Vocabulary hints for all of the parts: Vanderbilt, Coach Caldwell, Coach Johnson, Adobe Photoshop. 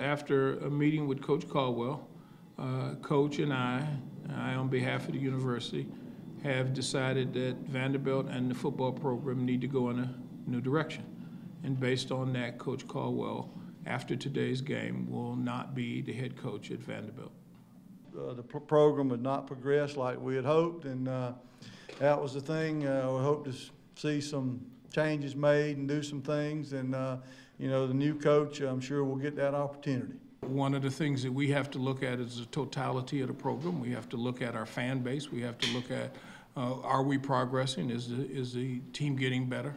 after a meeting with Coach Caldwell, Coach and I, on behalf of the university, have decided that Vanderbilt and the football program need to go in a new direction. And based on that, Coach Caldwell, after today's game, will not be the head coach at Vanderbilt. The program had not progressed like we had hoped, and that was the thing. We hoped to see some changes made and do some things, and you know, the new coach, I'm sure, will get that opportunity. One of the things that we have to look at is the totality of the program. We have to look at our fan base. We have to look at, are we progressing? Is the team getting better?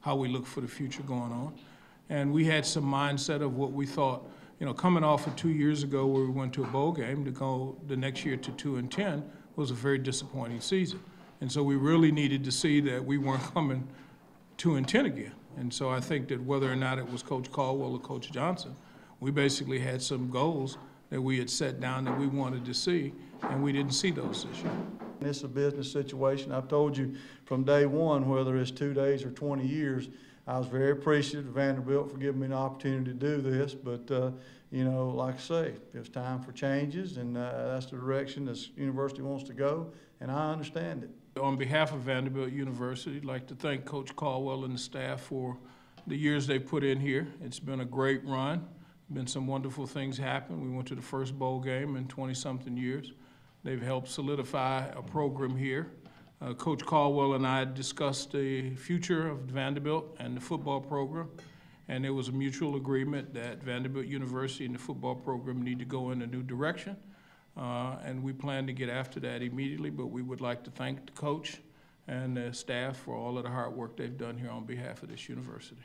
How we look for the future going on? And we had some mindset of what we thought, you know, coming off of 2 years ago where we went to a bowl game, to go the next year to 2-10 was a very disappointing season. And so we really needed to see that we weren't coming 2-10 again. And so I think that whether or not it was Coach Caldwell or Coach Johnson, we basically had some goals that we had set down that we wanted to see, and we didn't see those this year. It's a business situation. I've told you from day one, whether it's 2 days or 20 years, I was very appreciative of Vanderbilt for giving me an opportunity to do this, but, you know, like I say, it's time for changes, and that's the direction this university wants to go, and I understand it. On behalf of Vanderbilt University, I'd like to thank Coach Caldwell and the staff for the years they put in here. It's been a great run. Been some wonderful things happen. We went to the first bowl game in 20-something years. They've helped solidify a program here. Coach Caldwell and I discussed the future of Vanderbilt and the football program, and there was a mutual agreement that Vanderbilt University and the football program need to go in a new direction, and we plan to get after that immediately, but we would like to thank the coach and the staff for all of the hard work they've done here on behalf of this university.